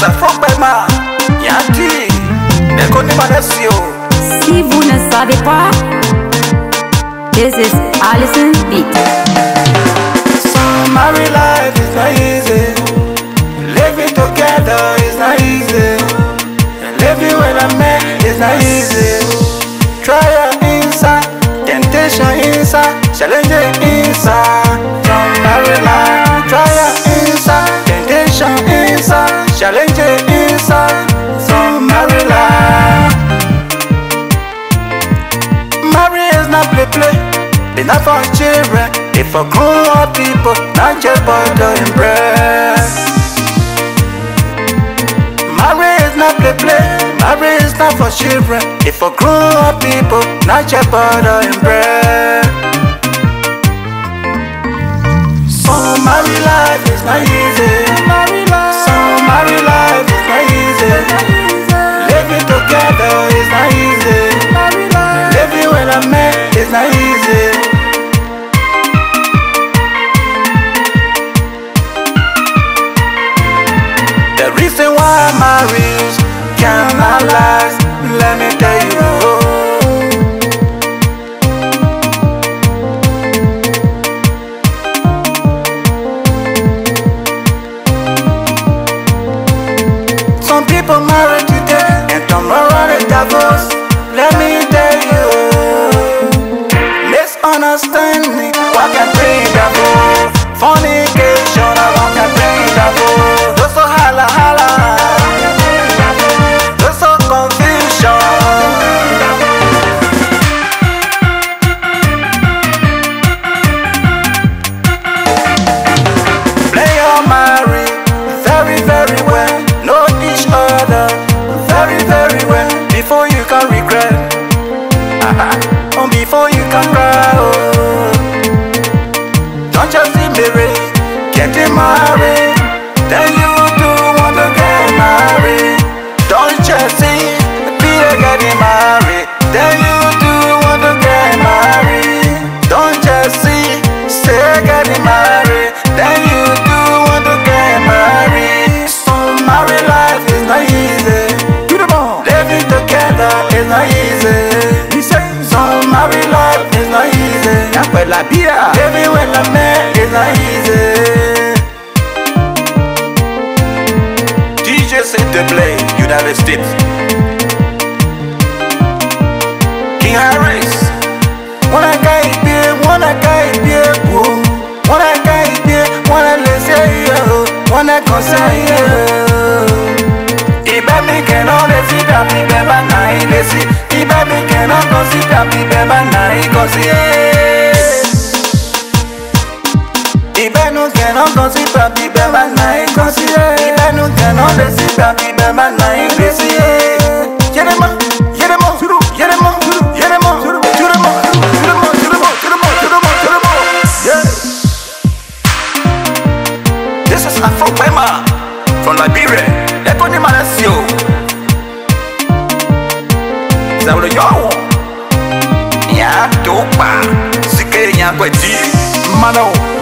Mema, Yanti, si vous ne savez pas, this is Alison Beat. So married life is not easy. Living together is not easy. And living with a man is not easy. Trial inside, temptation inside, challenges inside. So married life, trial inside, temptation inside, challenges inside. So married life, marriage is not play. It's not for children, it's for grown people, not just for the impressed. Marriage is not play. Marriage is not for children, it's for grown people, not just for the impressed. So married life is not easy. Married life is not easy. Living together is not easy. Living with a man is not easy. The reason why marriage cannot last, let me tell you. People marry today and tomorrow they divorce. Let me tell you, misunderstanding, what can bring trouble? Fornication, what can bring trouble? Those so hala hala, those so confusion. Play your marriage very, very well. Very, very well before you can regret, before you can cry. Oh, don't just be married, get married, then you do want to get married. Don't just see Peter getting married, then you do want to get married. Don't just see Sarah getting married, then you do want to get married. So married life is not easy. It's not easy. So married life is not easy. Living with a man is not easy. DJ set the play, United States. King Harris. Wanna guy beer, wanna guy beer, woo. Wanna guy beer, wanna listen you, wanna concern you. Ibemi cannot consider me beba na ilesi. Ibemi cannot consider me beba na ikosi. Ibemi cannot consider me beba na ikosi. Ibemi cannot consider me beba na ilesi. Yerema, yerema, yerema, yerema, yerema, yerema, yerema, yerema, yerema, yerema. Yeah. This is Afro Pema from Liberia. Ekoni Malasio, Zauro Yao, Ya Dopa, Sikeri Nyakweti, Mano.